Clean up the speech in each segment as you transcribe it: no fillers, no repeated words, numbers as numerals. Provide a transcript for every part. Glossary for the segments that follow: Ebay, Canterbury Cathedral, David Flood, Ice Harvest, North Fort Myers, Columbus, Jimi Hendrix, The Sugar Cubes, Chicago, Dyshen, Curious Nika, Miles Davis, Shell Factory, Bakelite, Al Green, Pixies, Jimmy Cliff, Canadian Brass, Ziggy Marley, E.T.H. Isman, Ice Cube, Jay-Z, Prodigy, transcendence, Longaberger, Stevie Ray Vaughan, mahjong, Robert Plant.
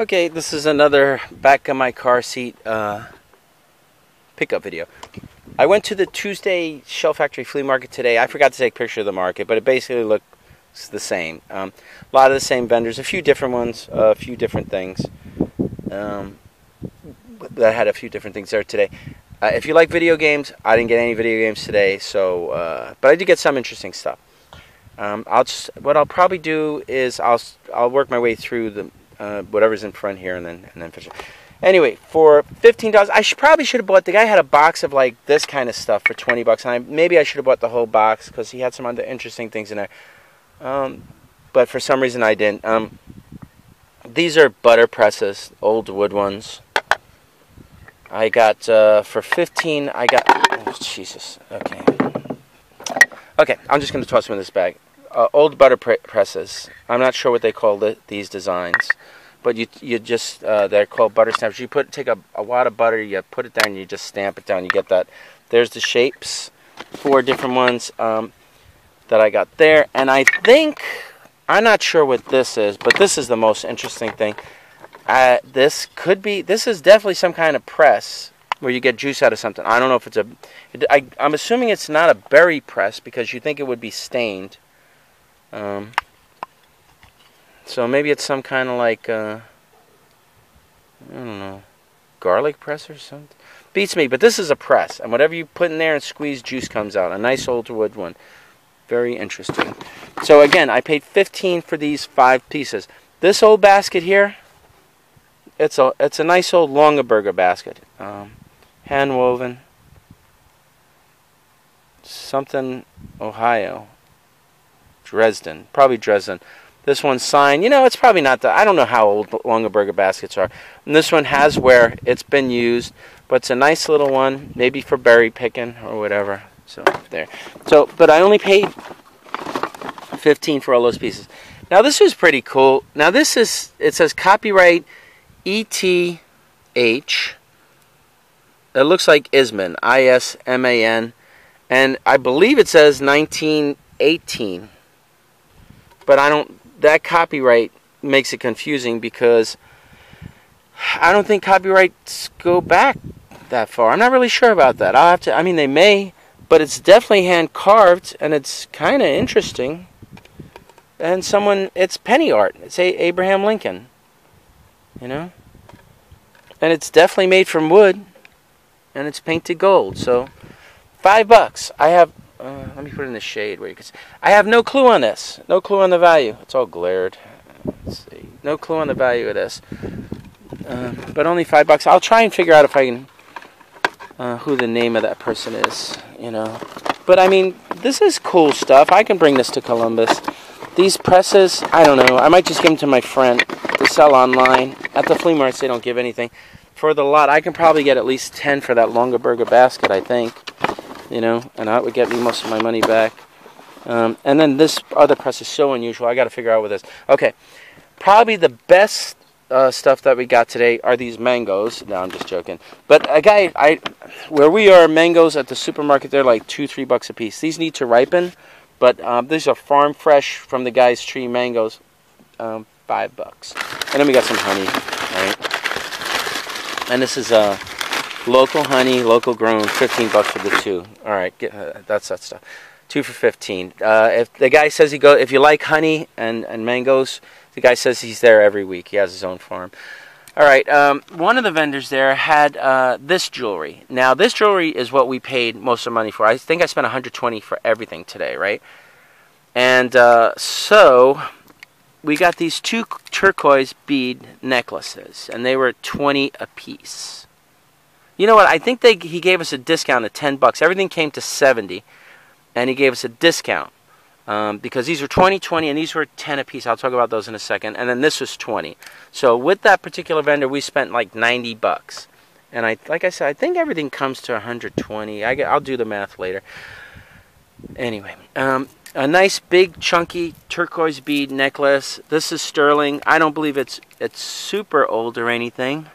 Okay, this is another back of my car seat pickup video. I went to the Tuesday Shell Factory flea market today. I forgot to take a picture of the market, but it basically looks the same. A lot of the same vendors, a few different ones, a few different things. I had a few different things there today. If you like video games, I didn't get any video games today, so but I did get some interesting stuff. What I'll probably do is I'll work my way through the whatever's in front here and then finish it. Anyway, for $15, I probably should have bought. The guy had a box of like this kind of stuff for $20, and maybe I should have bought the whole box because he had some other interesting things in there. But for some reason I didn't. These are butter presses, old wood ones. I got for $15. I got oh, Jesus. Okay. I'm just gonna toss them in this bag. Old butter presses. I'm not sure what they call these designs, but you just they're called butter stamps. You take a wad of butter, you put it down, you just stamp it down. You get that. There's the shapes, 4 different ones that I got there, and I think I'm not sure what this is, but this is the most interesting thing. This is definitely some kind of press where you get juice out of something. I don't know if it's I'm assuming it's not a berry press because you think it would be stained. So maybe it's some kind of like, I don't know, garlic press or something. Beats me, but this is a press. And whatever you put in there and squeeze, juice comes out. A nice old wood one. Very interesting. So again, I paid $15 for these 5 pieces. This old basket here, it's a nice old Longaberger basket. Hand woven. Something, Ohio. Dresden, probably Dresden. This one's signed. You know, it's probably not that. I don't know how old Longaberger baskets are. And this one has where it's been used, but it's a nice little one, maybe for berry picking or whatever. So there. So, but I only paid $15 for all those pieces. Now this is pretty cool. Now this is. It says copyright E.T.H. It looks like Isman, I-S-M-A-N, and I believe it says 1918. But I don't, that copyright makes it confusing because I don't think copyrights go back that far. I'm not really sure about that. I'll have to, I mean, they may, but it's definitely hand carved and it's kind of interesting. And someone, it's penny art. It's Abraham Lincoln, you know? And it's definitely made from wood and it's painted gold. So $5. I have. Let me put it in the shade where you can see. I have no clue on this. No clue on the value. It's all glared. Let's see. No clue on the value of this. But only $5. I'll try and figure out if I can who the name of that person is, you know. But I mean, this is cool stuff. I can bring this to Columbus. These presses, I don't know. I might just give them to my friend to sell online. At the flea markets, they don't give anything. For the lot, I can probably get at least 10 for that Longaberger basket, I think. You know, and that would get me most of my money back. And then this other press is so unusual. I got to figure out what this. Okay, probably the best stuff that we got today are these mangoes. No, I'm just joking. But a guy, where we are, mangoes at the supermarket, they're like $2, $3 a piece. These need to ripen, but these are farm fresh from the guy's tree mangoes, $5. And then we got some honey, right? And this is local honey, local grown, $15 for the 2. All right, that's that stuff. 2 for $15. If the guy says if you like honey and mangoes, the guy says he's there every week. He has his own farm. All right, one of the vendors there had this jewelry. Now, this jewelry is what we paid most of the money for. I think I spent $120 for everything today, right? And so we got these 2 turquoise bead necklaces, and they were $20 a piece. You know what? I think he gave us a discount of $10. Everything came to $70, and he gave us a discount because these were $20, and these were $10 a piece. I'll talk about those in a second. And then this was $20. So with that particular vendor, we spent like $90. And like I said, I think everything comes to $120. I'll do the math later. Anyway, a nice big chunky turquoise bead necklace. This is sterling. I don't believe it's super old or anything.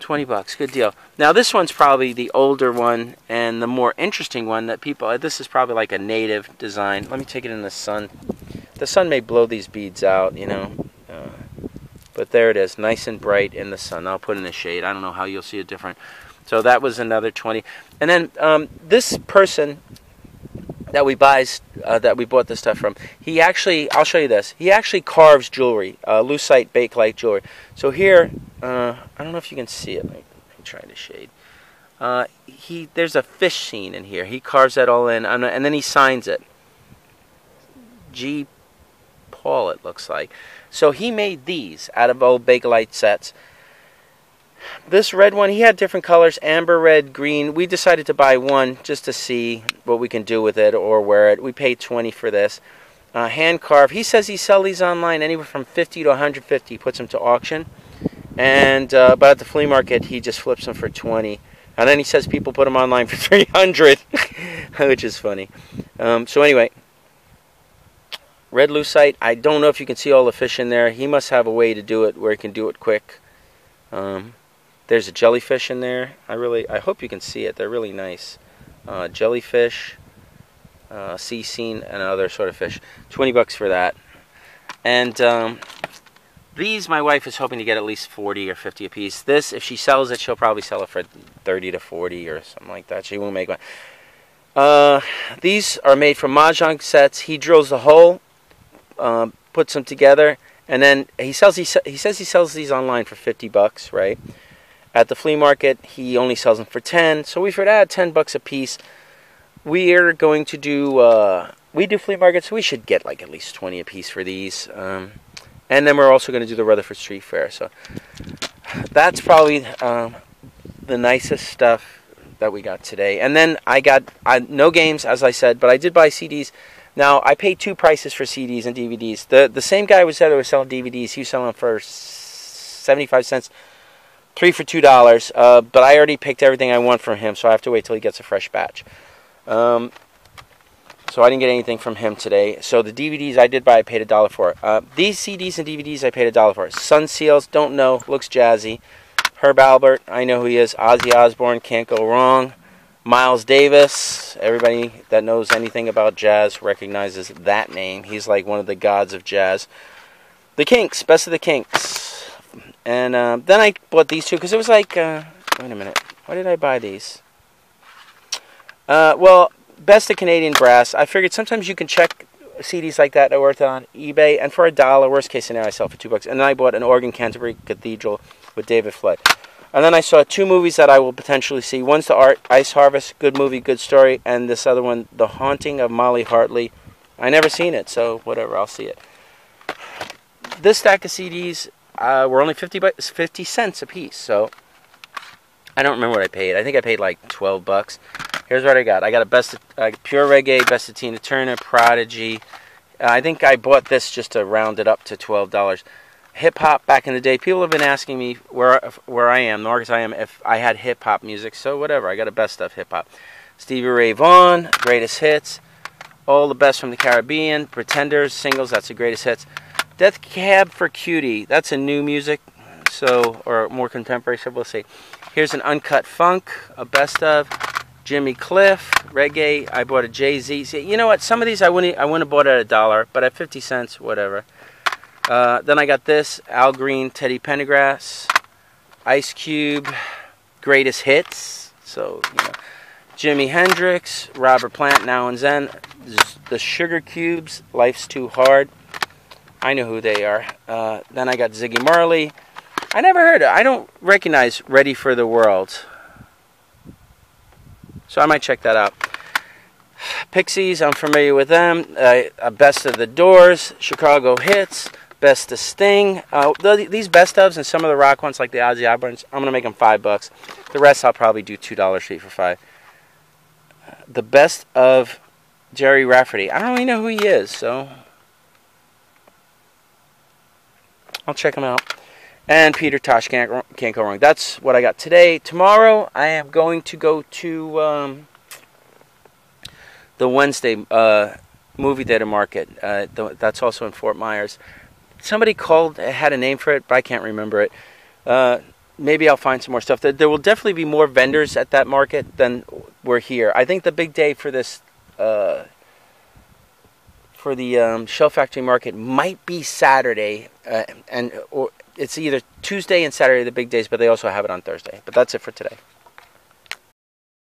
$20, good deal. Now this one's probably the older one and the more interesting one that people, this is probably like a native design. Let me take it in the sun. The sun may blow these beads out, you know. But there it is, nice and bright in the sun. I'll put in the shade. I don't know how you'll see it different. So that was another 20. And then this person that we bought this stuff from, he actually, I'll show you this. He actually carves jewelry, Lucite, Bakelite jewelry. So here, I don't know if you can see it. Let me try to shade. There's a fish scene in here. He carves that all in, and then he signs it. G. Paul, it looks like. So he made these out of old Bakelite sets. This red one, he had different colors, amber, red, green. We decided to buy one just to see what we can do with it or wear it. We paid $20 for this. Hand carved. He says he sells these online anywhere from $50 to $150. He puts them to auction. And but at the flea market, he just flips them for $20. And then he says people put them online for $300, which is funny. So anyway, red lucite. I don't know if you can see all the fish in there. He must have a way to do it where he can do it quick. There's a jellyfish in there. I hope you can see it. They're really nice. Jellyfish, sea scene, and other sort of fish. $20 for that. And these, my wife is hoping to get at least 40 or 50 a piece. This, if she sells it, she'll probably sell it for 30 to 40 or something like that. She won't make one. These are made from mahjong sets. He drills the hole, puts them together, and then he sells. He says he sells these online for $50, right? At the flea market, he only sells them for 10. So we figured, $10 a piece. We are going to do. We do flea markets, so we should get like at least 20 a piece for these. And then we're also going to do the Rutherford Street Fair. So that's probably the nicest stuff that we got today. And then I got no games, as I said, but I did buy CDs. Now, I paid two prices for CDs and DVDs. The same guy who said he was selling DVDs, he was selling them for 75 cents, three for $2. But I already picked everything I want from him, so I have to wait till he gets a fresh batch. So I didn't get anything from him today. So the DVDs I did buy, I paid $1 for. These CDs and DVDs I paid $1 for. Sun Seals, don't know, looks jazzy. Herb Alpert, I know who he is. Ozzy Osbourne, can't go wrong. Miles Davis, everybody that knows anything about jazz recognizes that name. He's like one of the gods of jazz. The Kinks, best of the Kinks. And then I bought these two because it was like, wait a minute, why did I buy these? Well, best of Canadian Brass. I figured sometimes you can check CDs like that that are worth on eBay, and for $1, worst case scenario, I sell for $2. And then I bought an organ, Canterbury Cathedral with David Flood. And then I saw two movies that I will potentially see. One's Ice Harvest, good movie, good story, and this other one, The Haunting of Molly Hartley. I never seen it, so whatever, I'll see it. This stack of CDs were only 50 cents a piece, so I don't remember what I paid. I think I paid like $12. Here's what I got. I got a best of, pure reggae, best of Tina Turner, Prodigy. I think I bought this just to round it up to $12. Hip hop back in the day. People have been asking me where I am, the artist I am, if I had hip hop music. So whatever. I got a best of hip hop. Stevie Ray Vaughan, greatest hits. All the best from the Caribbean. Pretenders singles. That's the greatest hits. Death Cab for Cutie. That's a new music, so or more contemporary. So we'll see. Here's an uncut funk, a best of. Jimmy Cliff, reggae. I bought a Jay-Z. You know what? Some of these I wouldn't have bought at $1, but at 50 cents, whatever. Then I got this, Al Green, Teddy Pendergrass, Ice Cube, greatest hits. So, you know, Jimi Hendrix, Robert Plant, Now and Zen, The Sugar Cubes, Life's Too Hard. I know who they are. Then I got Ziggy Marley. I never heard of it. I don't recognize Ready for the World. So I might check that out. Pixies, I'm familiar with them. Best of the Doors, Chicago Hits, Best of Sting. These best ofs and some of the rock ones like the Ozzy Osbournes, I'm going to make them $5. The rest I'll probably do $2 sheet for $5. The best of Jerry Rafferty. I don't really know who he is, so I'll check him out. And Peter Tosh, can't go wrong. That's what I got today. Tomorrow, I am going to go to the Wednesday movie theater market. That's also in Fort Myers. Somebody called, had a name for it, but I can't remember it. Maybe I'll find some more stuff. There will definitely be more vendors at that market than we're here. I think the big day for this, for the Shell Factory market might be Saturday, and or it's either Tuesday and Saturday, the big days, but they also have it on Thursday. But that's it for today.